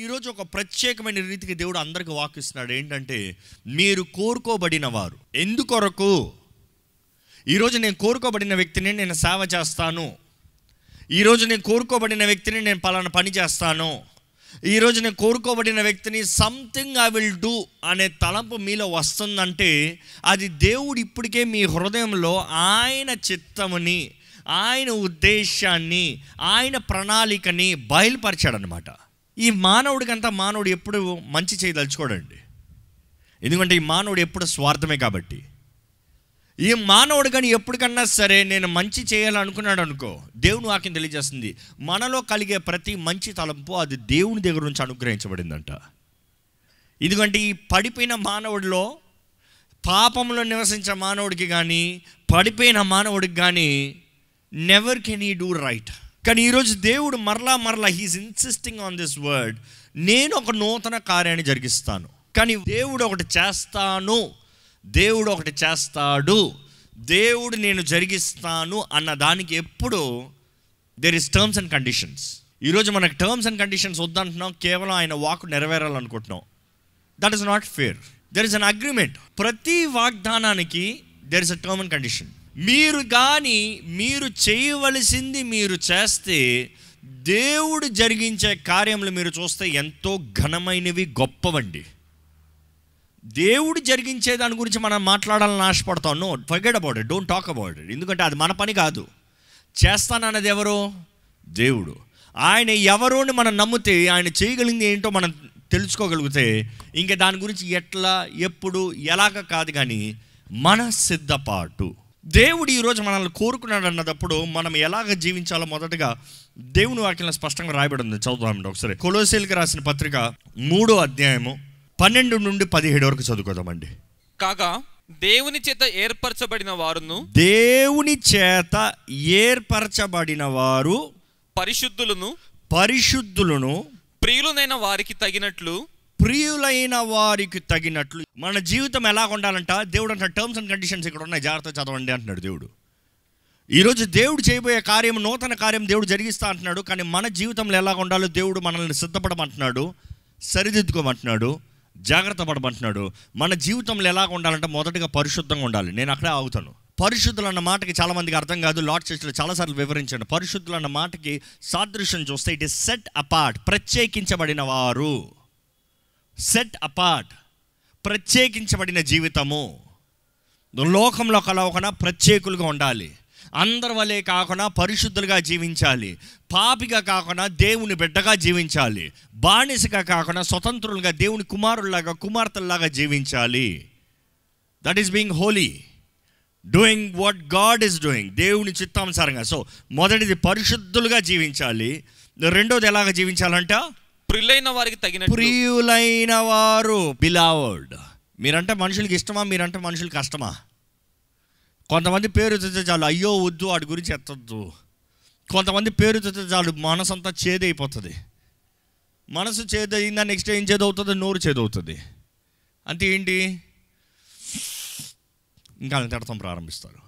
ఈ రోజు ఒక ప్రత్యేకమైన రీతికి దేవుడు అందరికి వాకిస్తున్నాడు. ఏంటంటే మీరు కోరుకోబడిన వారు. ఎందుకొరకు? ఈరోజు నేను కోరుకోబడిన వ్యక్తిని నేను సేవ చేస్తాను. ఈరోజు నేను కోరుకోబడిన వ్యక్తిని నేను పలానా పని చేస్తాను. ఈరోజు నేను కోరుకోబడిన వ్యక్తిని సంథింగ్ ఐ విల్ డూ అనే తలంపు మీలో వస్తుందంటే అది దేవుడు ఇప్పటికే మీ హృదయంలో ఆయన చిత్తముని, ఆయన ఉద్దేశాన్ని, ఆయన ప్రణాళికని బయలుపరిచాడనమాట. ఈ మానవుడికంతా మానవుడు ఎప్పుడు మంచి చేయదలుచుకోడండి. ఎందుకంటే ఈ మానవుడు ఎప్పుడు స్వార్థమే కాబట్టి. ఈ మానవుడు కానీ ఎప్పటికన్నా సరే నేను మంచి చేయాలనుకున్నాడు అనుకో, దేవుని వాక్యం తెలియజేస్తుంది మనలో కలిగే ప్రతి మంచి తలంపు అది దేవుని దగ్గర నుంచి అనుగ్రహించబడిందంట. ఎందుకంటే ఈ పడిపోయిన మానవుడిలో, పాపంలో నివసించే మానవుడికి కానీ పడిపోయిన మానవుడికి కానీ never can he do right. కానీ ఈరోజు దేవుడు మరలా he's insisting on this word. నేను ఒక నూతన కార్యాన్ని జరిగిస్తాను, కానీ దేవుడు ఒకటి చేస్తాను, దేవుడు ఒకటి చేస్తాడు, దేవుడు నేను జరిగిస్తాను అన్న దానికి ఎప్పుడు there is terms and conditions. ఈరోజు మనకు టర్మ్స్ అండ్ కండిషన్స్ వద్దంటున్నాం, కేవలం ఆయన వాక్ నెరవేరాలనుకుంటున్నాం. That is not fair. There is an agreement. ప్రతి వాగ్దానానికి there is a term and condition. మీరు కానీ మీరు చేయవలసింది మీరు చేస్తే దేవుడు జరిగించే కార్యములు మీరు చూస్తే ఎంతో ఘనమైనవి, గొప్పవండి. దేవుడు జరిగించే దాని గురించి మనం మాట్లాడాలని ఆశపడతాం. No, forget about it, don't talk about it. ఎందుకంటే అది మన పని కాదు. చేస్తానన్నది ఎవరు? దేవుడు. ఆయన ఎవరోని మనం నమ్మితే, ఆయన చేయగలిగింది ఏంటో మనం తెలుసుకోగలిగితే ఇంకా దాని గురించి ఎట్లా, ఎప్పుడు, ఎలాగ కాదు, కానీ మన సిద్ధపాటు. దేవుడు ఈరోజు మనల్ని కోరుకున్నాడు అన్నప్పుడు మనం ఎలాగ జీవించాలో మొదటగా దేవుని వాక్యంలో స్పష్టంగా రాయబడి ఉంది. చదువుతామండి ఒకసారి. కొలోసీలకు రాసిన పత్రిక 3:12-17 వరకు చదువుకోదామండి. కాగా దేవుని చేత ఏర్పరచబడిన వారును, దేవుని చేత ఏర్పరచబడిన వారు పరిశుద్ధులను ప్రియులైన వారికి తగినట్లు మన జీవితం ఎలా ఉండాలంట దేవుడు అంటాడు. టర్మ్స్ అండ్ కండిషన్స్ ఇక్కడ ఉన్నాయి, జాగ్రత్తగా చదవండి అంటున్నాడు దేవుడు. ఈరోజు దేవుడు చేయబోయే కార్యం, నూతన కార్యం దేవుడు జరిగిస్తా అంటున్నాడు. కానీ మన జీవితంలో ఎలా ఉండాలో దేవుడు మనల్ని సిద్ధపడమంటున్నాడు, సరిదిద్దుకోమంటున్నాడు, జాగ్రత్త పడమంటున్నాడు. మన జీవితంలో ఎలా ఉండాలంటే మొదటగా పరిశుద్ధంగా ఉండాలి. నేను అక్కడే ఆగుతాను. పరిశుద్ధులు అన్న మాటకి చాలామందికి అర్థం కాదు. లార్డ్ చర్చ్లో చాలాసార్లు వివరించాను. పరిశుద్ధులు అన్న మాటకి సాదృశ్యం చూస్తే ఇట్ ఈస్ సెట్ అపార్ట్, ప్రత్యేకించబడిన వారు. సెట్ అపార్ట్, ప్రత్యేకించబడిన జీవితము. లోకంలో కలవకుండా ప్రత్యేకులుగా ఉండాలి. అందరి వలె కాకుండా పరిశుద్ధులుగా జీవించాలి. పాపిగా కాకుండా దేవుని బిడ్డగా జీవించాలి. బానిసగా కాకుండా స్వతంత్రులుగా, దేవుని కుమారుల్లాగా, కుమార్తెల్లాగా జీవించాలి. That is being holy, doing what God is doing, దేవుని చిత్తానుసారంగా. సో మొదటిది పరిశుద్ధులుగా జీవించాలి. రెండోది ఎలాగ జీవించాలంట, ప్రియులైన వారికి తగిన, ప్రియులైన వారు, బిలావ్డ్. మీరంటే మనుషులకి ఇష్టమా, మీరంటే మనుషులకి కష్టమా? కొంతమంది పేరు తెచ్చే చాలు, అయ్యో వద్దు వాటి గురించి ఎత్తద్దు. కొంతమంది పేరు తెచ్చే చాలు, మనసంతా చేదైపోతుంది. మనసు చేదైందా నెక్స్ట్ ఏం చేదవుతుంది? నోరు చేదవుతుంది. అంతే. ఏంటి ఇంకా తిడతాం ప్రారంభిస్తారు.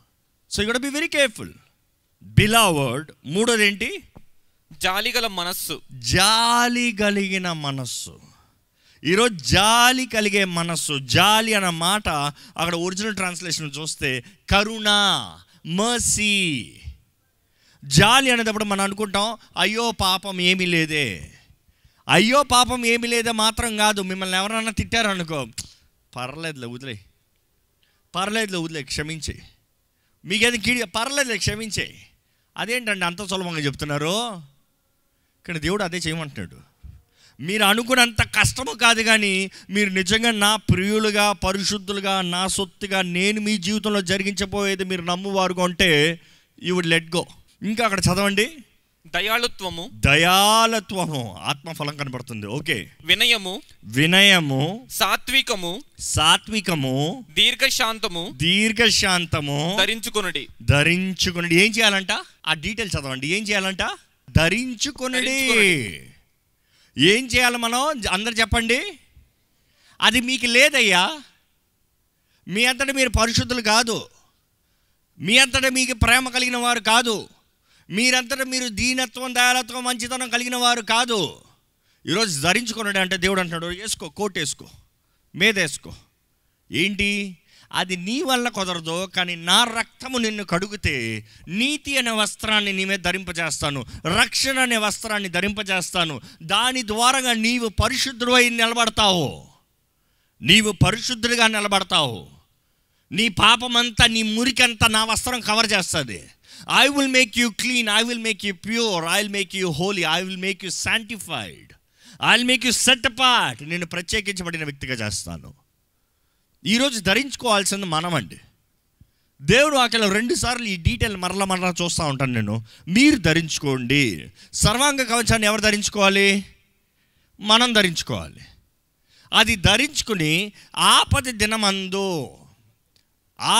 So you got be very careful. Beloved. మూడోది ఏంటి? జాలి కలిగిన మనస్సు. ఈరోజు జాలి కలిగే మనస్సు. జాలి అన్న మాట అక్కడ ఒరిజినల్ ట్రాన్స్లేషన్ చూస్తే కరుణ, మర్సీ. జాలి అనేటప్పుడు మనం అనుకుంటాం అయ్యో పాపం ఏమీ లేదే. అయ్యో పాపం ఏమీ లేదే మాత్రం కాదు. మిమ్మల్ని ఎవరైనా తిట్టారనుకో, పర్లేదులే వదిలే క్షమించే. మీకేది పర్లేదులే క్షమించే. అదేంటండి అంత సులభంగా చెప్తున్నారు? కానీ దేవుడు అదే చేయమంటున్నాడు. మీరు అనుకున్నంత కష్టము కాదు, కానీ మీరు నిజంగా నా ప్రియులుగా, పరిశుద్ధులుగా, నా సొత్తుగా, నేను మీ జీవితంలో జరిగించబోయేది మీరు నమ్మువారు అంటే యు వుడ్ లెట్ గో. ఇంకా అక్కడ చదవండి. దయాళత్వము, ఆత్మఫలం కనబడుతుంది. ఓకే. వినయము, సాత్వికము, దీర్ఘశాంతము ధరించుకొనుడి. ఏం చేయాలంట? ఆ డీటెయిల్ చదవండి. ఏం చేయాలంట? ధరించుకొనుడి. ఏం చేయాలి మనం? అందరు చెప్పండి. అది మీకు లేదయ్యా. మీ అంతటా మీరు పరిశుద్ధులు కాదు, మీ అంతటా మీకు ప్రేమ కలిగిన వారు కాదు, మీరంతటా మీరు దీనత్వం, దయాలత్వం, మంచితనం కలిగిన వారు కాదు. ఈరోజు ధరించుకున్నాడు అంటే దేవుడు అంటున్నాడు, వేసుకో, కోట్ వేసుకో, మీదేసుకో. ఏంటి అది? నీ వల్ల కుదరదు, కానీ నా రక్తము నిన్ను కడుగుతే నీతి అనే వస్త్రాన్ని నీ మీద ధరింపజేస్తాను, రక్షణ అనే వస్త్రాన్ని ధరింపజేస్తాను. దాని ద్వారాగా నీవు పరిశుద్ధుడు అయి నిలబడతావు, నీవు పరిశుద్ధుడిగా నిలబడతావు. నీ పాపమంతా, నీ మురికంతా నా వస్త్రం కవర్ చేస్తుంది. I will make you clean, I will make you pure, I will make you holy, I will make you sanctified, I will make you set apart. నేను ప్రత్యేకించబడిన వ్యక్తిగా చేస్తాను. ఈరోజు ధరించుకోవాల్సింది మనమండి. దేవుడు ఆకలి 2 సార్లు ఈ డీటెయిల్ మరల మరలా చూస్తూ ఉంటాను నేను. మీరు ధరించుకోండి. సర్వాంగ కవచాన్ని ఎవరు ధరించుకోవాలి? మనం ధరించుకోవాలి. అది ధరించుకుని ఆపతి దినమందు,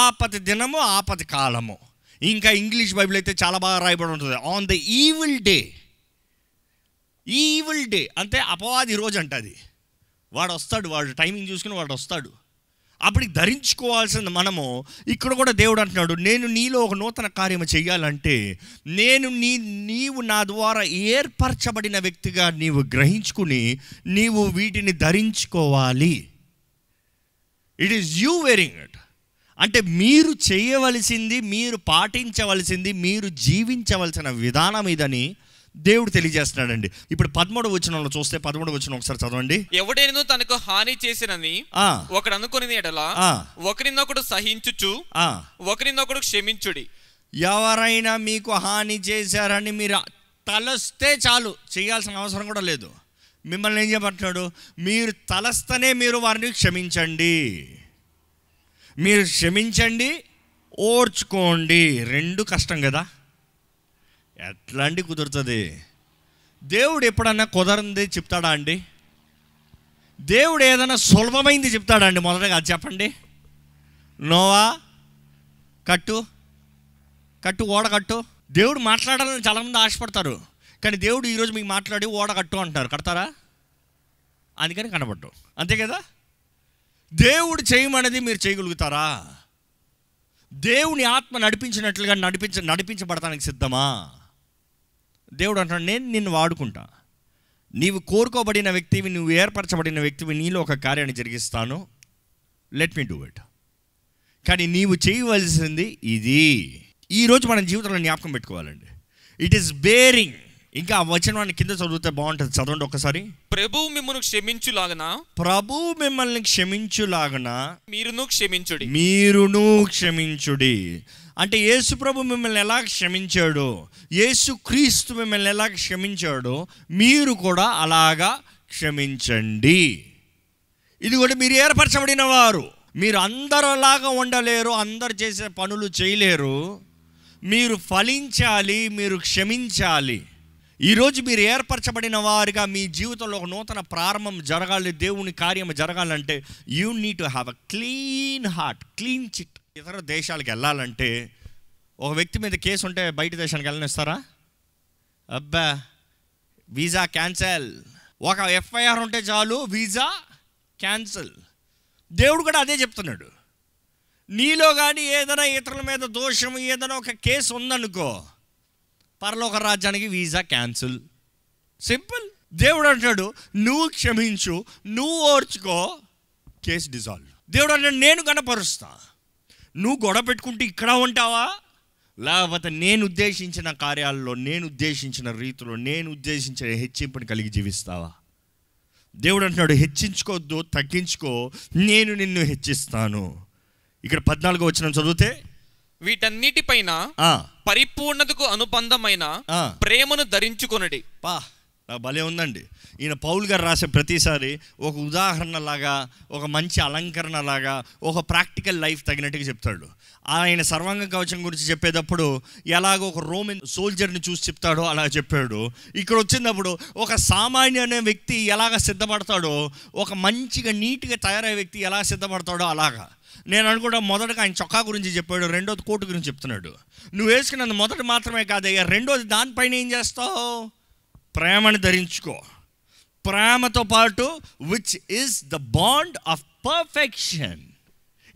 ఆపతి దినము, ఆపతి కాలము, ఇంకా ఇంగ్లీష్ బైబిల్ అయితే చాలా బాగా రాయబడి ఉంటుంది, on the evil day. Evil day అంటే అపవాది రోజు అంట. అది వాడు వస్తాడు, వాడు టైమింగ్ చూసుకుని వాడు వస్తాడు. అప్పుడు ధరించుకోవాల్సింది మనము. ఇక్కడ కూడా దేవుడు అంటున్నాడు, నేను నీలో ఒక నూతన కార్యము చేయాలంటే నేను నీవు నా ద్వారా ఏర్పరచబడిన వ్యక్తిగా నీవు గ్రహించుకుని నీవు వీటిని ధరించుకోవాలి. It is you wearing it. అంటే మీరు చేయవలసింది, మీరు పాటించవలసింది, మీరు జీవించవలసిన విధానం ఇదని దేవుడు తెలియజేస్తున్నాడండి. ఇప్పుడు 13వ వచనంలో చూస్తే, 13వ వచనం ఒకసారి చదవండి. ఎవడైనా తనకు హాని చేసినని ఒకడు అనుకుని ఎడల ఒకరినొకడు సహించుచు ఒకరినొకడు క్షమించుడి. ఎవరైనా మీకు హాని చేశారని మీరు తలస్తే చాలు, చేయాల్సిన అవసరం కూడా లేదు. మిమ్మల్ని ఏం చెప్పంటున్నాడు? మీరు తలస్తనే మీరు వారిని క్షమించండి, మీరు క్షమించండి, ఓర్చుకోండి. రెండు కష్టం కదా, ఎట్లాంటి కుదురుతుంది? దేవుడు ఎప్పుడన్నా కుదరంది చెప్తాడా అండి? దేవుడు ఏదైనా సులభమైంది చెప్తాడా అండి? మొదటగా అది చెప్పండి. నోవా కట్టు, కట్టు ఓడ కట్టు. దేవుడు మాట్లాడాలని చాలామంది ఆశపడతారు, కానీ దేవుడు ఈరోజు మీకు మాట్లాడి ఓడ కట్టు అంటారు. కడతారా? అందుకని కనబడ్డు, అంతే కదా. దేవుడు చేయమనేది మీరు చేయగలుగుతారా? దేవుని ఆత్మ నడిపించినట్లుగా నడిపించబడతానికి సిద్ధమా? దేవుడు అంటాడు, నేను నిన్ను వాడుకుంటా, నీవు కోరుకోబడిన వ్యక్తివి, నువ్వు ఏర్పరచబడిన వ్యక్తివి, నీలో ఒక కార్యాన్ని జరిగిస్తాను. Let me do it. కానీ నీవు చేయవలసింది ఇది. ఈరోజు మన జీవితంలో జ్ఞాపకం పెట్టుకోవాలండి. It is bearing. ఇంకా వచనాన్ని కింద చదివితే బాగుంటుంది, చదవండి ఒకసారి. ప్రభువు మిమ్మల్ని క్షమించులాగన, ప్రభువు మిమ్మల్ని క్షమించులాగన మీరును క్షమించుడి, మీరును క్షమించుడి. అంటే యేసు ప్రభు మిమ్మల్ని ఎలా క్షమించాడు, యేసు క్రీస్తు మిమ్మల్ని ఎలా క్షమించాడో మీరు కూడా అలాగా క్షమించండి. ఇది కూడా మీరు ఏర్పరచబడిన వారు. మీరు అందరిలాగా ఉండలేరు, అందరు చేసే పనులు చేయలేరు. మీరు ఫలించాలి, మీరు క్షమించాలి. ఈరోజు మీరు ఏర్పరచబడిన వారిగా మీ జీవితంలో ఒక నూతన ప్రారంభం జరగాలి, దేవుని కార్యం జరగాలంటే you need to have a clean heart, clean chit. ఇతర దేశాలకు వెళ్ళాలంటే ఒక వ్యక్తి మీద కేసు ఉంటే బయట దేశానికి వెళ్ళనిస్తారా? అబ్బా, వీసా క్యాన్సల్. ఒక ఎఫ్ఐఆర్ ఉంటే చాలు, వీసా క్యాన్సల్. దేవుడు కూడా అదే చెప్తున్నాడు. నీలో కానీ ఏదైనా ఇతరుల మీద దోషం, ఏదైనా ఒక కేసు ఉందనుకో, పరలోక రాజ్యానికి వీసా క్యాన్సిల్. సింపుల్. దేవుడు అంటాడు, నువ్వు క్షమించు, నువ్వు ఓర్చుకో, కేసు డిజాల్వ్. దేవుడు అంటాడు, నేను గణపరుస్తా. నువ్వు గొడవ పెట్టుకుంటూ ఇక్కడ ఉంటావా, లేకపోతే నేను ఉద్దేశించిన కార్యాల్లో, నేను ఉద్దేశించిన రీతిలో, నేను ఉద్దేశించిన హెచ్చింపుని కలిగి జీవిస్తావా? దేవుడు అంటున్నాడు, హెచ్చించుకోవద్దు, తగ్గించుకో, నేను నిన్ను హెచ్చిస్తాను. ఇక్కడ 14వ వచనం చదివితే, వీటన్నిటిపైన పరిపూర్ణతకు అనుబంధమైన ప్రేమను ధరించుకొనడి. పా, భలే ఉందండి. ఈయన పౌలు గారు రాసే ప్రతిసారి ఒక ఉదాహరణలాగా, ఒక మంచి అలంకరణలాగా, ఒక ప్రాక్టికల్ లైఫ్ తగినట్టుగా చెప్తాడు. ఆయన సర్వాంగ కవచం గురించి చెప్పేటప్పుడు ఎలాగో ఒక రోమన్ సోల్జర్ని చూసి చెప్తాడో అలా చెప్పాడు. ఇక్కడ వచ్చినప్పుడు ఒక సామాన్య అనే వ్యక్తి ఎలాగ సిద్ధపడతాడో, ఒక మంచిగా నీట్గా తయారయ్యే వ్యక్తి ఎలా సిద్ధపడతాడో అలాగా. నేను అనుకుంటా, మొదటగా ఆయన చొక్కా గురించి చెప్పాడు, రెండోది కోటు గురించి చెప్తున్నాడు. నువ్వు వేసుకున్నది మొదటి మాత్రమే కాదయ్యా, రెండోది దానిపైన ఏం చేస్తావు? ప్రేమను ధరించుకో. ప్రేమతో పాటు which is the bond of perfection.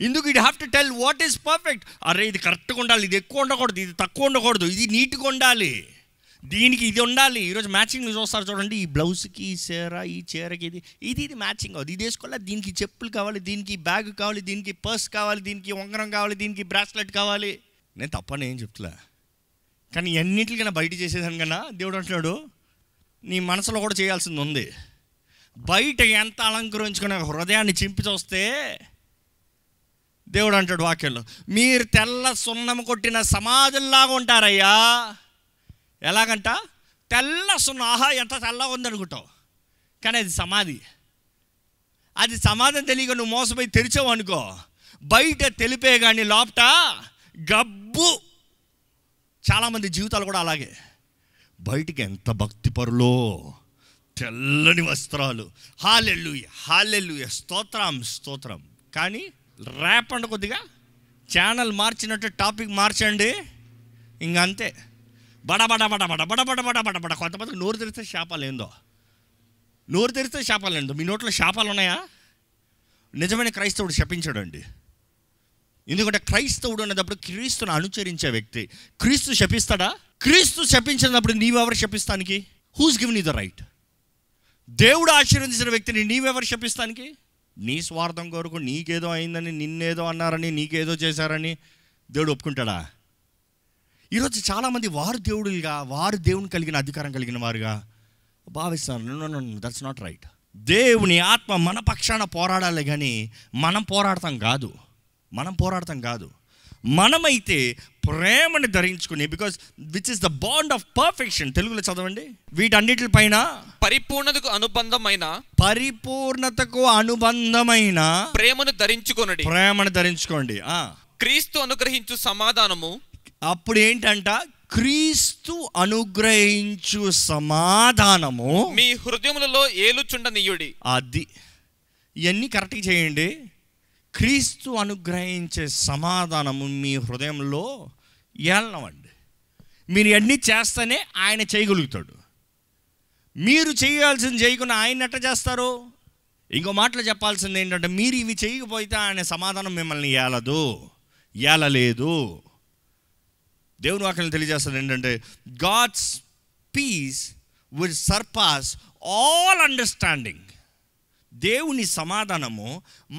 ఇందుకు you have to tell what is perfect. అరే, ఇది కరెక్ట్గా ఉండాలి, ఇది ఎక్కువ ఉండకూడదు, ఇది తక్కువ ఉండకూడదు, ఇది నీట్గా ఉండాలి, దీనికి ఇది ఉండాలి. ఈరోజు మ్యాచింగ్లు చూస్తారు చూడండి, ఈ బ్లౌజ్కి ఈ చీర, ఈ చీరకి ఇది ఇది ఇది మ్యాచింగ్ అవుతుంది. ఇది వేసుకోవాలి, దీనికి చెప్పులు కావాలి, దీనికి బ్యాగ్ కావాలి, దీనికి పర్స్ కావాలి, దీనికి ఉంగరం కావాలి, దీనికి బ్రాస్లెట్ కావాలి. నేను తప్పని ఏం చెప్తులే, కానీ అన్నింటికైనా బయట చేసేదాని కన్నా దేవుడు అంటున్నాడు నీ మనసులో కూడా చేయాల్సింది ఉంది. బయట ఎంత అలంకరించుకునే హృదయాన్ని చింపి చూస్తే దేవుడు అంటాడు వాక్యంలో, మీరు తెల్ల సున్నం కొట్టిన సమాధుల్లాగా ఉంటారయ్యా. ఎలాగంట తెల్ల సున్నం, ఆహా ఎంత తెల్లగా ఉందనుకుంటావు, కానీ అది సమాధి. అది సమాధి తెలియక నువ్వు మోసపోయి తెరిచావు అనుకో, బయట తెలిపే కానీ లోపట గబ్బు. చాలామంది జీవితాలు కూడా అలాగే, బయటికి ఎంత భక్తి పరులో, తెల్లని వస్త్రాలు, హల్లెలూయా హల్లెలూయా స్తోత్రం స్తోత్రం, కానీ రేపండి కొద్దిగా ఛానల్ మార్చినట్టు టాపిక్ మార్చండి ఇంకంతే. బడబడబడబడబడబడబడబడబడ కొంతమంది నోరు తెరిస్తే శాపాలు ఏందో, నోరు తెరిస్తే శాపాలు ఏందో. మీ నోట్లో శాపాలు ఉన్నాయా? నిజమైన క్రైస్తవుడు శపించడండి. ఎందుకంటే క్రైస్తవుడు అనేటప్పుడు క్రీస్తును అనుచరించే వ్యక్తి. క్రీస్తు శపిస్తాడా? క్రీస్తు శపించినప్పుడు నీవెవరు శపిస్తానికి? Who's given you the right? దేవుడు ఆశీర్వదించిన వ్యక్తిని నీవెవరు శపిస్తానికి? నీ స్వార్థం కొరకు నీకేదో అయిందని, నిన్నేదో అన్నారని, నీకేదో చేశారని దేవుడు ఒప్పుకుంటాడా? ఈరోజు చాలామంది వారు దేవుడులుగా, వారు దేవుని కలిగిన అధికారం కలిగిన వారుగా భావిస్తున్నారు. No, that's not right. దేవుని ఆత్మ మన పక్షాన పోరాడాలి, కానీ మనం పోరాడతాం కాదు. మనమైతే ప్రేమని ధరించుకుని, because which is the bond of perfection, తెలుగులో చదవండి, వీటన్నిటిపైన పరిపూర్ణతకు అనుబంధమైన ప్రేమను ధరించుకోండి. క్రీస్తు అనుగ్రహించు సమాధానము. అప్పుడు ఏంటంట? క్రీస్తు అనుగ్రహించు సమాధానము మీ హృదయములలో ఏలుచుండనియుడి. అది ఇవన్నీ కరెక్ట్గా చేయండి. క్రీస్తు అనుగ్రహించే సమాధానము మీ హృదయంలో ఏలనవండి. మీరు అన్నీ చేస్తేనే ఆయన చేయగలుగుతాడు. మీరు చేయాల్సింది చేయకుండా ఆయన ఎట్ట చేస్తారు? ఇంకో మాటలు చెప్పాల్సింది ఏంటంటే, మీరు ఇవి చేయకపోతే ఆయన సమాధానం మిమ్మల్ని ఏలలేదు. దేవుని వాక్యం తెలియజేస్తాడు ఏంటంటే, God's peace will surpass all understanding. దేవుని సమాధానము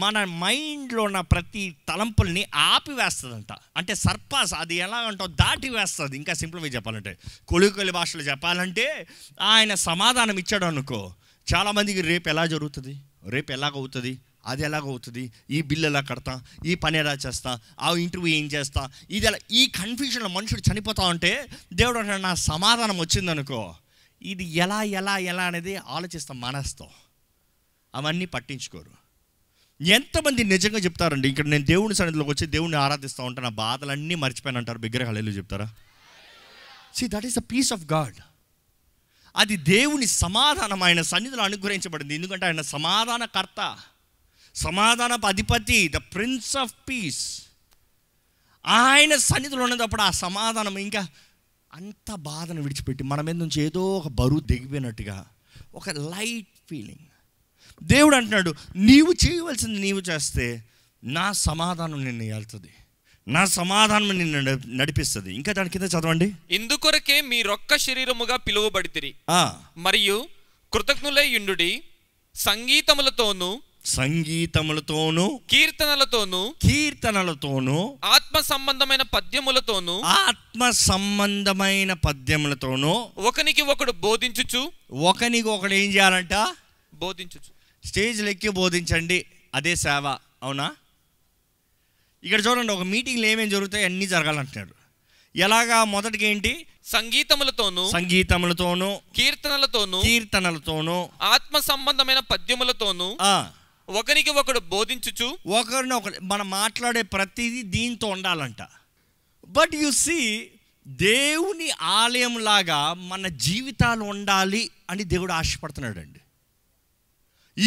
మన మైండ్లో ఉన్న ప్రతి తలంపుల్ని ఆపివేస్తుందంట. అంటే సర్పాస్, అది ఎలా అంటావు, దాటి వేస్తుంది. ఇంకా సింపుల్గా చెప్పాలంటే, కొలికొలి భాషలో చెప్పాలంటే, ఆయన సమాధానం ఇచ్చాడు అనుకో, చాలామందికి రేపు ఎలా జరుగుతుంది, రేపు ఎలాగవుతుంది, అది ఎలాగవుతుంది, ఈ బిల్లు ఎలా కడతా, ఈ పని ఎలా చేస్తా, ఆ ఇంటర్వ్యూ ఏం చేస్తా, ఇది ఎలా, ఈ కన్ఫ్యూజన్లో మనుషుడు చనిపోతా ఉంటే దేవుడు అంటే నా సమాధానం వచ్చిందనుకో, ఇది ఎలా ఎలా ఎలా అనేది ఆలోచిస్తాం, మానేస్తాం, అవన్నీ పట్టించుకోరు. ఎంతమంది నిజంగా చెప్తారండి, ఇక్కడ నేను దేవుని సన్నిధిలోకి వచ్చి దేవుణ్ణి ఆరాధిస్తూ ఉంటాను, నా బాధలన్నీ మర్చిపోయాను అంటారు. బిగ్గరగా హల్లెలూయా చెప్తారా? See, that is the peace of God. అది దేవుని సమాధానం, ఆయన సన్నిధిలో అనుగ్రహించబడింది. ఎందుకంటే ఆయన సమాధానకర్త, సమాధానపు అధిపతి, ద ప్రిన్స్ ఆఫ్ పీస్. ఆయన సన్నిధిలో ఉన్నప్పుడు ఆ సమాధానం ఇంకా అంత బాధను విడిచిపెట్టి మన మీద నుంచి ఏదో ఒక బరువు దిగిపోయినట్టుగా ఒక లైట్ ఫీలింగ్. దేవుడు అంటున్నాడు, నీవు చేయవలసింది నీవు చేస్తే నా సమాధానం నిన్ను ఏలుతుంది, నా సమాధానం నిన్ను నడిపిస్తుంది. ఇంకా దాని కింద చదవండి, ఇందుకొరకే మీరొక్క శరీరముగా పిలువబడితిరి, మరియు కృతజ్ఞులై యుండుడి, సంగీతములతోను కీర్తనలతోను ఆత్మ సంబంధమైన పద్యములతోను ఒకనికి ఒకడు ఏం చేయాలంట? బోధించచ్చు. స్టేజ్లు ఎక్కి బోధించండి, అదే సేవ. అవునా? ఇక్కడ చూడండి, ఒక మీటింగ్లో ఏమేమి జరుగుతాయి అన్నీ జరగాలంటున్నారు. ఎలాగా? మొదటికి ఏంటి? సంగీతములతోను కీర్తనలతోను ఆత్మ సంబంధమైన పద్యములతోను ఒకరికి ఒకడు బోధించుచు. ఒకరినొకరు మనం మాట్లాడే ప్రతిదీ దీంతో ఉండాలంట. బట్ యు సీ, దేవుని ఆలయం లాగా మన జీవితాలు ఉండాలి అని దేవుడు ఆశపడుతున్నాడు అండి.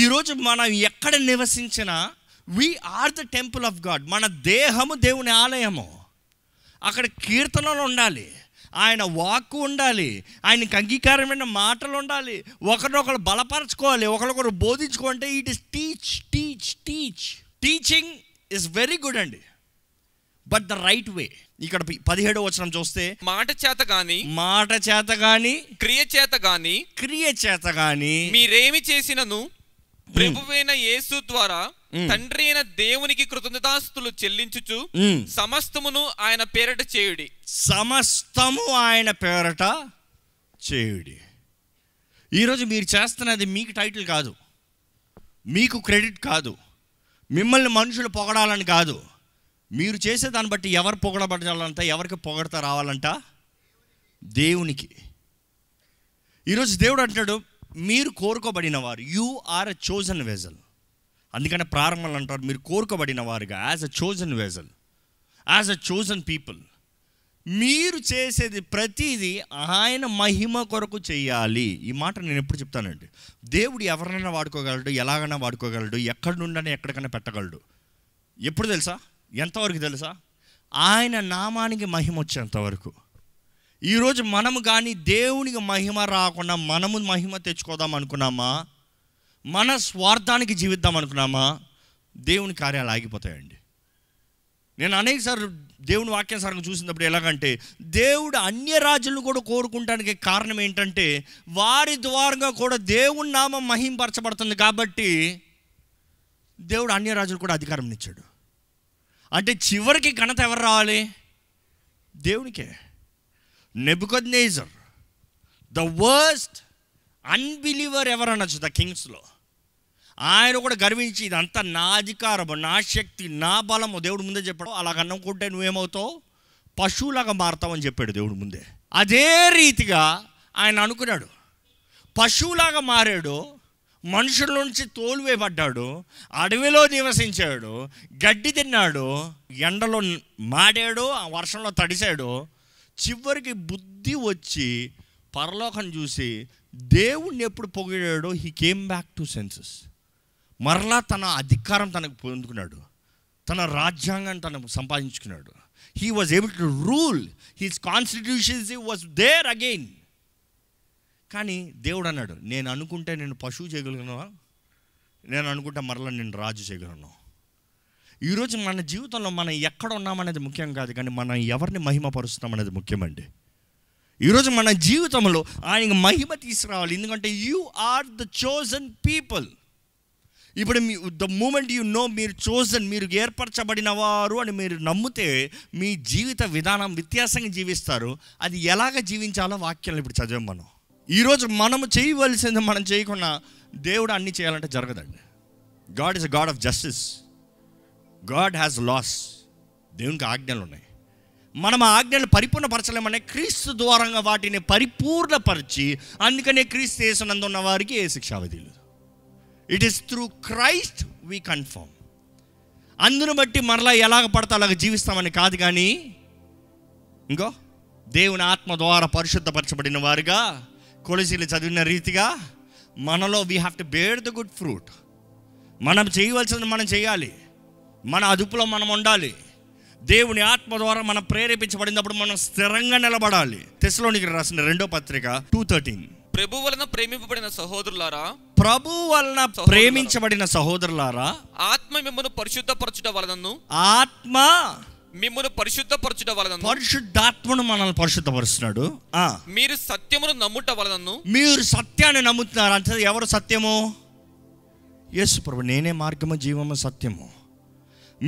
ఈరోజు మనం ఎక్కడ నివసించినా we are the temple of God. మన దేహము దేవుని ఆలయము. అక్కడ కీర్తనలు ఉండాలి, ఆయన వాక్కు ఉండాలి, ఆయనకు అంగీకారమైన మాటలు ఉండాలి, ఒకరినొకరు బలపరచుకోవాలి, ఒకరికొకరు బోధించుకుంటే it is teach. Teaching is very good అండి. but the right way. ఇక్కడ 17వ వచనం చూస్తే మాట చేత గాని క్రియ చేత గాని మీరేమి చేసినను ప్రభువైన యేసు ద్వారా తండ్రైన దేవునికి కృతజ్ఞతాస్తులు చెల్లించుచు సమస్తము ఆయన పేరట చేయుడి. ఈరోజు మీరు చేస్తున్నది మీకు టైటిల్ కాదు, మీకు క్రెడిట్ కాదు, మిమ్మల్ని మనుషులు పొగడాలని కాదు. మీరు చేసే దాన్ని బట్టి ఎవరు పొగడబడాలంట, ఎవరికి పొగడతా రావాలంట? దేవునికి. ఈరోజు దేవుడు అంటాడు మీరు కోరుకోబడిన వారు, you are a chosen vessel. అందుకనే ప్రారంభంలో అంటారు మీరు కోరుకోబడిన వారుగా, as a chosen vessel, as a chosen people. మీరు చేసేది ప్రతిదీ ఆయన మహిమ కొరకు చేయాలి. ఈ మాట నేను ఎప్పుడు చెప్తానండి, దేవుడు ఎవరినైనా వాడుకోగలడు, ఎలాగైనా వాడుకోగలడు, ఎక్కడి నుండైనా ఎక్కడికైనా పెట్టగలడు. ఎప్పుడు తెలుసా? ఎంతవరకు తెలుసా? ఆయన నామానికి మహిమ వచ్చేంతవరకు. ఈరోజు మనము కానీ దేవునికి మహిమ రాకుండా మనము మహిమ తెచ్చుకోదాం అనుకున్నామా, మన స్వార్థానికి జీవిద్దాం అనుకున్నామా, దేవుని కార్యాలు ఆగిపోతాయండి. నేను అనేకసార్లు దేవుని వాక్యానుసారంగా చూసినప్పుడు ఎలాగంటే, దేవుడు అన్య రాజులను కూడా కోరుకుంటానికి కారణం ఏంటంటే వారి ద్వారంగా కూడా దేవుని నామం మహింపరచబడుతుంది కాబట్టి దేవుడు అన్య రాజులు కూడా అధికారం ఇచ్చాడు. అంటే చివరికి ఘనత ఎవరు రావాలి? దేవునికే. నెబుకద్నేజర్, ద వర్స్ట్ అన్బిలీవర్ ఎవరనొచ్చు ద కింగ్స్లో, ఆయన కూడా గర్వించి ఇదంతా నా అధికారము, నా శక్తి, నా బలము. దేవుడు ముందే చెప్పాడు అలాగనుకుంటే నువ్వేమవుతావు, పశువులాగా మారుతావని చెప్పాడు దేవుడు ముందే. అదే రీతిగా ఆయన అనుకున్నాడు, పశువులాగా మారాడు, మనుషుల నుంచి తోలువేయబడ్డాడు, అడవిలో నివసించాడు, గడ్డి తిన్నాడు, ఎండలో మాడాడు, వర్షంలో తడిశాడు. చివరికి బుద్ధి వచ్చి పరలోకం చూసి దేవుణ్ణి ఎప్పుడు పొగిడాడో, he came back to senses. మరలా తన అధికారం తనకు పొందుకున్నాడు, తన రాజ్యాంగాన్ని తనకు సంపాదించుకున్నాడు. He was able to rule, his constitutions was there again. కానీ దేవుడు అన్నాడు, నేను అనుకుంటే నేను పశువు చేయగలను, నేను అనుకుంటే మరలా నేను రాజు చేయగలను. ఈరోజు మన జీవితంలో మనం ఎక్కడ ఉన్నామనేది ముఖ్యం కాదు, కానీ మనం ఎవరిని మహిమపరుస్తున్నాం అనేది ముఖ్యమండి. ఈరోజు మన జీవితంలో ఆయన మహిమ తీసుకురావాలి, ఎందుకంటే you are the chosen people. ఇప్పుడు మీ ద మూమెంట్ యు నో మీరు చోజన్, మీరు ఏర్పరచబడిన వారు అని మీరు నమ్మితే మీ జీవిత విధానం వ్యత్యాసంగా జీవిస్తారు. అది ఎలాగ జీవించాలో వాక్యాలు ఇప్పుడు చదివాం మనం. ఈరోజు మనము చేయవలసింది మనం చేయకుండా దేవుడు అన్నీ చేయాలంటే జరగదండి. God is a God of justice, God has laws. దేవునికి ఆజ్ఞలు ఉన్నాయి, మనం ఆ ఆజ్ఞలు పరిపూర్ణపరచలేమనే క్రీస్తు ద్వారంగా వాటిని పరిపూర్ణపరిచి, అందుకనే క్రీస్తు యేసునందు ఉన్న వారికి ఏ శిక్ష విధించలేదు. It is through Christ we confirm. అందును బట్టి మరలా ఎలాగ పడతా అలాగ జీవిస్తామని కాదు, కానీ ఇంకో దేవుని ఆత్మ ద్వారా పరిశుద్ధపరచబడిన వారుగా కొలసీలు చదివిన రీతిగా మనలో we have to bear the good fruit. మనం చేయవలసింది మనం చేయాలి, మన అదుపులో మనం ఉండాలి. దేవుని ఆత్మ ద్వారా మనం ప్రేరేపించబడినప్పుడు మనం స్థిరంగా నిలబడాలి. తెస్సలోనికీ రాసిన 2వ పత్రిక 2:13, ప్రభు వలన ప్రేమించబడిన సహోదరులారా ఆత్మ మిమ్మల్ని పరిశుద్ధపరచుట వలన పరిశుద్ధాత్మను మనల్ని పరిశుద్ధపరుస్తున్నాడు. మీరు సత్యమును నమ్ముట వలన, మీరు సత్యాన్ని నమ్ముతున్నారు. అంటే ఎవరు సత్యము? యేసు ప్రభు, నేనే మార్గము జీవము సత్యము.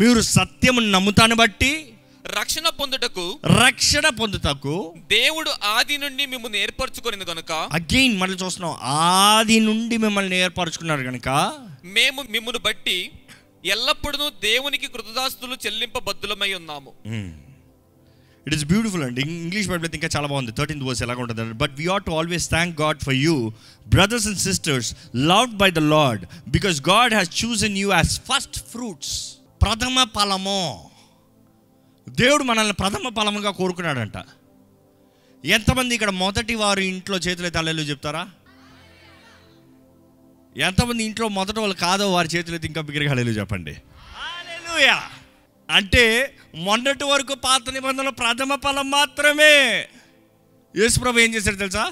మీరు సత్యము నమ్ముతాను బట్టి రక్షణ పొందుటకు దేవుడు ఆది నుండి మిమ్మల్ని ఏర్పరచుకుని గనుక, అగైన్ మళ్ళీ చూస్తున్నాం, ఆది నుండి మిమ్మల్ని ఏర్పరచుకున్నారు గనుక మేము మిమ్మల్ని బట్టి ఎల్లప్పుడూ దేవునికి కృతజ్ఞతాస్తులు చెల్లింపబద్ధులమై ఉన్నాము. ఇట్ ఈస్ బ్యూటిఫుల్ అండి. ఇంగ్లీష్ బైబిల్ ఇంకా చాలా బాగుంది. 13th verse ఎలా ఉంటుంది? But we ought to always thank God for you brothers and sisters loved by the Lord because God has chosen you as first fruits, ప్రథమ ఫలము. దేవుడు మనల్ని ప్రథమ ఫలముగా కోరుకున్నాడంట. ఎంతమంది ఇక్కడ మొదటి వారు ఇంట్లో చేతులైతే హల్లెలూయా చెప్తారా? ఎంతమంది ఇంట్లో మొదటి వాళ్ళు కాదో వారి చేతులైతే ఇంకా బిగ్గరగా హల్లెలూయా చెప్పండి. హల్లెలూయా అంటే మొన్నటి వరకు పాత నిబంధనలో ప్రథమ ఫలం మాత్రమే. యేసు ప్రభు ఏం చేశాడు తెలుసా?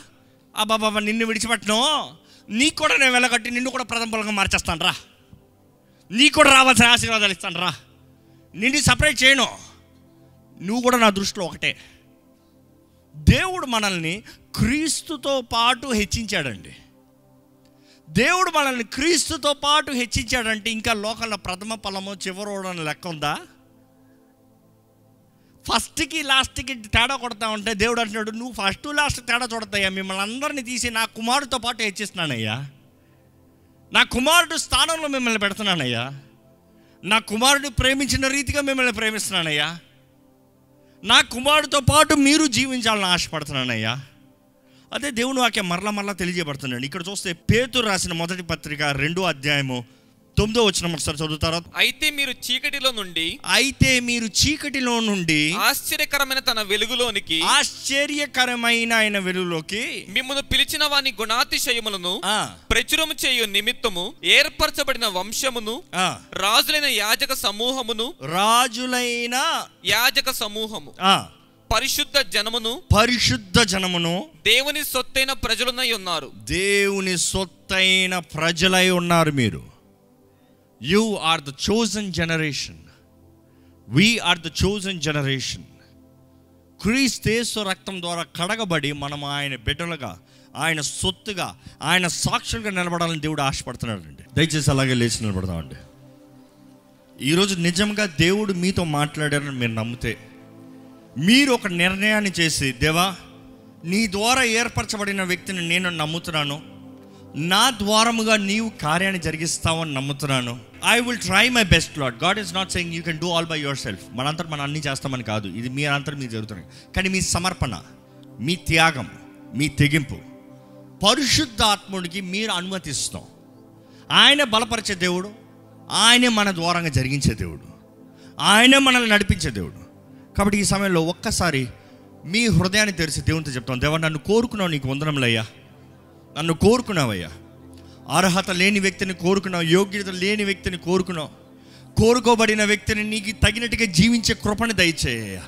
అబ్బాబా నిన్ను విడిచిపెట్టను, నీకు కూడా నేను వెళ్ళగట్టి నిన్ను కూడా ప్రథమ ఫలంగా మార్చేస్తాను రా, నీకు కూడా రావాల్సిన ఆశీర్వాదాలు ఇస్తాను రా, నిన్ను సపరేట్ చేయను, నువ్వు కూడా నా దృష్టిలో ఒకటే. దేవుడు మనల్ని క్రీస్తుతో పాటు హెచ్చించాడండి. దేవుడు మనల్ని క్రీస్తుతో పాటు హెచ్చించాడంటే ఇంకా లోకంలో ప్రథమ ఫలమో చివరోడని లెక్క ఉందా? ఫస్ట్కి లాస్ట్కి తేడా కొడతా ఉంటే దేవుడు అంటున్నాడు, నువ్వు ఫస్ట్ లాస్ట్ తేడా చూడతాయ్యా, మిమ్మల్ని అందరినీ తీసి నా కుమారుడితో పాటు హెచ్చిస్తున్నానయ్యా, నా కుమారుడు స్థానంలో మిమ్మల్ని పెడుతున్నానయ్యా, నా కుమారుడు ప్రేమించిన రీతిగా మిమ్మల్ని ప్రేమిస్తున్నానయ్యా, నా కుమారుడితో పాటు మీరు జీవించాలని ఆశపడుతున్నానయ్యా. అదే దేవుని వాక్యం మరలా మరలా తెలియజేయబడుతున్నాడు. ఇక్కడ చూస్తే పేతురు రాసిన మొదటి పత్రిక 2:9 ఒకసారి చదువుతారా? అయితే మీరు చీకటిలో నుండి ఆశ్చర్యకరమైన ఆయన వెలుగులోకి మిమ్మల్ని పిలిచిన వాని గుణాతిశయములను ప్రచురము చేయు నిమిత్తము ఏర్పరచబడిన వంశమును రాజులైన యాజక సమూహము పరిశుద్ధ జనమును దేవుని సొత్తైన ప్రజలై ఉన్నారు. మీరు You are the chosen generation. We are the chosen generation. క్రీస్తు రక్తం ద్వారా కడగబడి మనం ఆయన బిడ్డలుగా, ఆయన సొత్తుగా, ఆయన సాక్షులుగా నిలబడాలని దేవుడు ఆశపడుతున్నాడు అండి. దయచేసి అలాగే లేచి నిలబడదామండి. ఈరోజు నిజంగా దేవుడు మీతో మాట్లాడారని మీరు నమ్మితే, మీరు ఒక నిర్ణయాన్ని చేసి, దేవా, నీ ద్వారా ఏర్పరచబడిన వ్యక్తిని నేను నమ్ముతున్నాను, నా ద్వారముగా నీవు కార్యాన్ని జరిగిస్తావని నమ్ముతున్నాను. I will try my best, Lord. God is not saying you can do all by yourself. మనంతా మనం అన్నీ చేస్తామని కాదు, ఇది మీ అంతా మీరు జరుగుతున్నాయి. కానీ మీ సమర్పణ, మీ త్యాగం, మీ తెగింపు పరిశుద్ధాత్ముడికి మీరు అనుమతిస్తాం. ఆయన బలపరిచే దేవుడు, ఆయనే మన ద్వారంగా జరిగించే దేవుడు, ఆయనే మనల్ని నడిపించే దేవుడు. కాబట్టి ఈ సమయంలో ఒక్కసారి మీ హృదయాన్ని తెరిచి దేవునితో చెప్తాం, దేవా, నన్ను కోరుకున్నావు, నీకు వందనములయ్యా, నన్ను కోరుకున్నావయ్యా. అర్హత లేని వ్యక్తిని కోరుకున్నావు, యోగ్యత లేని వ్యక్తిని కోరుకున్నావు, కోరుకోబడిన వ్యక్తిని నీకు తగినట్టుగా జీవించే కృపను దయచేయ్యా,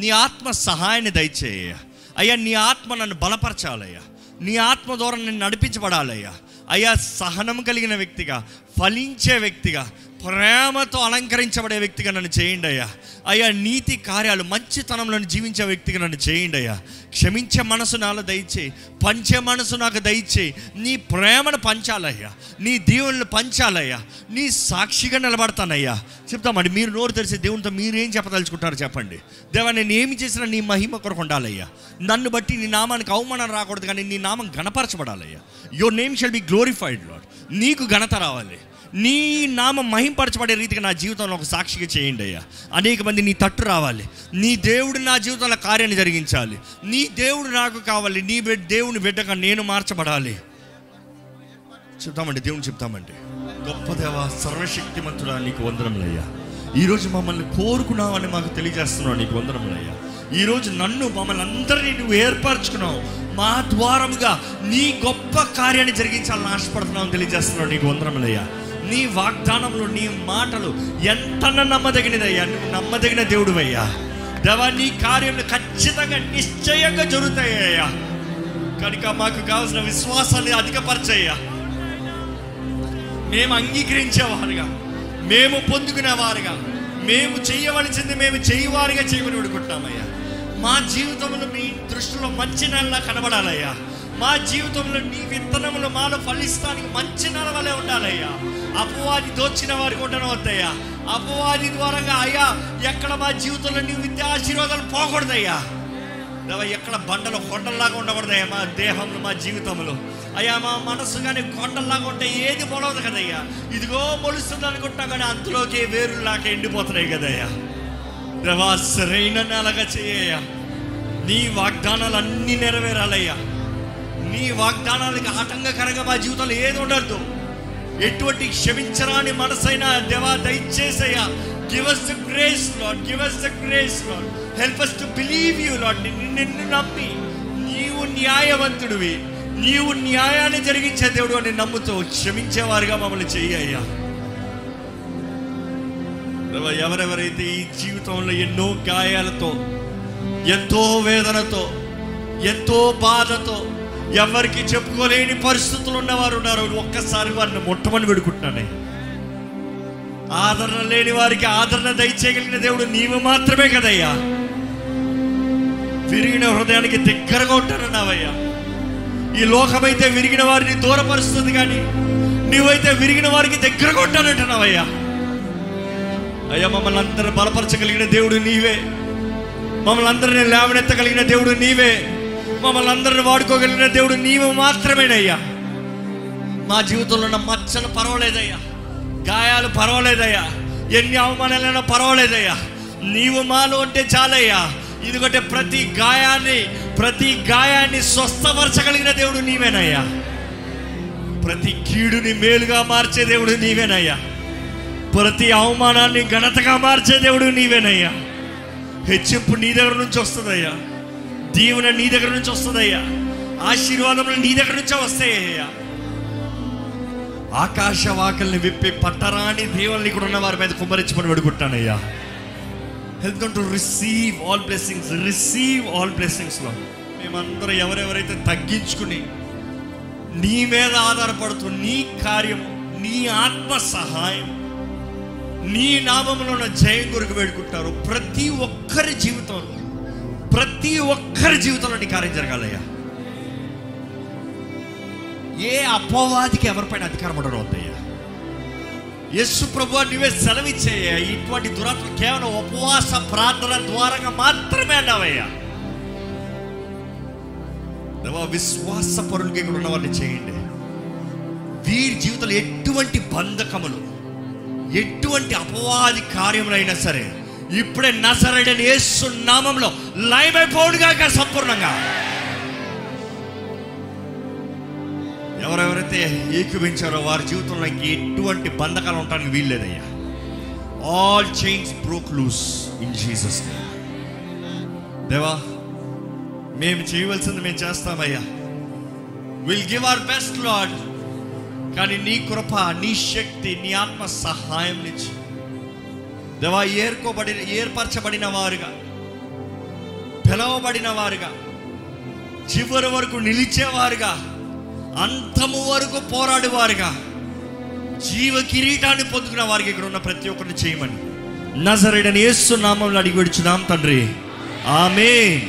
నీ ఆత్మ సహాయాన్ని దయచేయ్యా. అయ్యా, నీ ఆత్మ నన్ను బలపరచాలయ్యా, నీ ఆత్మ ద్వారా నేను నడిపించబడాలయ్యా. అయ్యా, సహనం కలిగిన వ్యక్తిగా, ఫలించే వ్యక్తిగా, ప్రేమతో అలంకరించబడే వ్యక్తిగా నన్ను చేయండి అయ్యా. అయ్యా, నీతి కార్యాలు, మంచితనంలో జీవించే వ్యక్తిగా నన్ను చేయండి అయ్యా. క్షమించే మనసు నాలో దయచేయి, పంచే మనసు నాకు దయచేయి. నీ ప్రేమను పంచాలయ్యా, నీ దీవెనలు పంచాలయ్యా, నీ సాక్షిగా నిలబడతానయ్యా. చెప్తామండి, మీరు నోరు తెరిసే దేవునితో మీరేం చెప్పదలుచుకుంటారో చెప్పండి. దేవా, నేను ఏమి చేసినా నీ మహిమ కొరకు ఉండాలయ్యా, నన్ను బట్టి నీ నామానికి అవమానం రాకూడదు, కానీ నీ నామం గణపరచబడాలయ్యా. Your name shall be glorified Lord. నీకు ఘనత రావాలి, నీ నామ మహింపరచబడే రీతిగా నా జీవితంలో ఒక సాక్షిగా చేయండి అయ్యా. అనేక మంది నీ తట్టు రావాలి, నీ దేవుడు నా జీవితంలో కార్యాన్ని జరిగించాలి, నీ దేవుడు నాకు కావాలి, నీ దేవుని బిడ్డగా నేను మార్చబడాలి. చెప్తామండి, దేవుని చెప్తామండి. గొప్ప దేవా, సర్వశక్తిమంతుడా, నీకు వందనములయ్యా. ఈరోజు మమ్మల్ని కోరుకున్నావని మాకు తెలియజేస్తున్నావు, నీకు వందనములయ్యా. ఈరోజు నన్ను, మమ్మల్ని అందరినీ నువ్వు ఏర్పరచుకున్నావు, మా ద్వారముగా నీ గొప్ప కార్యాన్ని జరిగించాలని ఆశపడుతున్నావు తెలియజేస్తున్నావు, నీకు వందనములయ్యా. నీ వాగ్దానములు, నీ మాటలు ఎంత నమ్మదగినదయ్యా, నువ్వు నమ్మదగిన దేవుడు అయ్యా. దేవా, నీ కార్యములు ఖచ్చితంగా, నిశ్చయంగా జరుగుతాయ్యా. కనుక మాకు కావలసిన విశ్వాసాన్ని అధికపరచయ్యా. మేము అంగీకరించేవారుగా, మేము పొందుకునేవారుగా, మేము చేయవలసింది మేము చేయవారుగా చేయమని వేడుకుంటున్నామయ్యా. మా జీవితంలో మీ దృష్టిలో మంచి నెలలా కనబడాలయ్యా. మా జీవితంలో నీ విత్తనములు మాలో ఫలిస్తానికి మంచి నెల వలె ఉండాలయ్యా. అపవాది దోచిన వారికి ఉండనవద్దయ్యా. అపవాది ద్వారా అయ్యా, ఎక్కడ మా జీవితంలో నీ విద్య ఆశీర్వాదాలు పోకూడదయ్యా. ఎక్కడ బండలు కొండల్లాగా ఉండకూడదయ్యా. మా దేహంలో, మా జీవితంలో అయ్యా, మా మనసు కానీ కొండల్లాగా ఉంటే ఏది మొలవదు కదయ్యా. ఇదిగో మొలుస్తుంది అనుకుంటా, కానీ అందులోకి వేరులాగా ఎండిపోతున్నాయి కదయ్యా. దేవా, సరైన నెలగా చేయయ్యా. నీ వాగ్దానాలు అన్నీ నెరవేరాలయ్యా. నీ వాగ్దానాలకు ఆటంకకరంగా మా జీవితంలో ఏది ఉండద్దు. ఎటువంటి క్షమించరాని మనసైనా దేవా దయచేసయ్యా. Give us the grace Lord, give us the grace Lord, help us to believe you Lord. నిన్ను నమ్మి, నీవు న్యాయవంతుడివి, నీవు న్యాయాన్ని జరిగించే దేవుడు అని నమ్ముతూ క్షమించేవారుగా మమ్మల్ని చెయ్యయ్యా. ఎవరెవరైతే ఈ జీవితంలో ఎన్నో గాయాలతో, ఎంతో వేదనతో, ఎంతో బాధతో, ఎవరికి చెప్పుకోలేని పరిస్థితులు ఉన్నవారు ఉన్నారు, ఒక్కసారి వారిని మొట్టమని వేడుకుంటున్నాను. ఆదరణ లేని వారికి ఆదరణ దయచేయగలిగిన దేవుడు నీవు మాత్రమే కదయ్యా. విరిగిన హృదయానికి దగ్గరగా ఉంటానన్నావయ్యా. ఈ లోకమైతే విరిగిన వారిని దూరపరుస్తుంది, కానీ నీవైతే విరిగిన వారికి దగ్గరగా ఉంటానంటున్నావయ్యా. అయ్యా, మమ్మల్ని అందరిని బలపరచగలిగిన దేవుడు నీవే, మమ్మల్ని అందరినీ లేవనెత్తగలిగిన దేవుడు నీవే, మమ్మల్ని అందరిని వాడుకోగలిగిన దేవుడు నీవు మాత్రమేనయ్యా. మా జీవితంలో ఉన్న మచ్చలు పర్వాలేదయ్యా, గాయాలు పర్వాలేదయ్యా, ఎన్ని అవమానాలైనా పర్వాలేదయ్యా, నీవు మాలో అంటే చాలయ్యా. ఎందుకంటే ప్రతి గాయాన్ని స్వస్థపరచగలిగిన దేవుడు నీవేనయ్యా. ప్రతి కీడుని మేలుగా మార్చే దేవుడు నీవేనయ్యా. ప్రతి అవమానాన్ని ఘనతగా మార్చే దేవుడు నీవేనయ్యా. హెచ్చింపు నీ దగ్గర నుంచి వస్తుందయ్యా, దీవెన నీ దగ్గర నుంచి వస్తుందయ్యా, ఆశీర్వాదములు నీ దగ్గర నుంచే వస్తాయ్యా. ఆకాశ వాకల్ని విప్పి పట్టరాని దేవుని ఇక్కడ ఉన్న వారి మీద కుమ్మరించమని పెడుకుంటానయ్యా. Help to receive all blessings, receive all బ్లెస్సింగ్స్లో మేమందరం ఎవరెవరైతే తగ్గించుకుని నీ మీద ఆధారపడుతూ నీ కార్యము, నీ ఆత్మ సహాయం, నీ నామంలో ఉన్న జయం కొరకు వేడుకుంటారు. ప్రతి ఒక్కరి జీవితంలో నీ కార్యం జరగాలయ్యా. ఏ అపవాదికి ఎవరిపైన అధికారం ఉండడం వద్దయ్యా. యేసు ప్రభువా, నువ్వే సెలవిచ్చేయ్యా, ఇటువంటి దురాత్మ కేవలం ఉపవాస ప్రార్థన ద్వారా మాత్రమే అన్నావయ్యా. విశ్వాస పరులకి కూడా ఉన్న వారిని చేయండి. వీరి జీవితంలో ఎటువంటి బంధకములు, ఎటువంటి అపవాది కార్యములైనా సరే ఇప్పుడే నజరేయుడైన యేసు నామంలో లయమైపోవుగాక సంపూర్ణంగా. ఎవరెవరైతే ఏకీభించారో వారి జీవితంలో ఎటువంటి బంధకాలు ఉండడానికి వీల్లేదయ్యా. All chains broke loose in Jesus name. దేవా, మేము చేయవలసింది మేము చేస్తామయ్యా. Will give our best Lord. కానీ నీ కృప, నీ శక్తి, నీ ఆత్మ సహాయం నుంచి దేవా ఏర్పరచబడిన వారుగా, పిలవబడిన వారుగా, చివరి వరకు నిలిచేవారుగా, అంతము వరకు పోరాడేవారుగా, జీవ కిరీటాన్ని పొందుకున్న వారికి ఇక్కడ ఉన్న ప్రతి ఒక్కరిని చేయమని నజరేయుడైన యేసు నామములో అడిగి వేడుచున్నాం తండ్రి. ఆమేన్.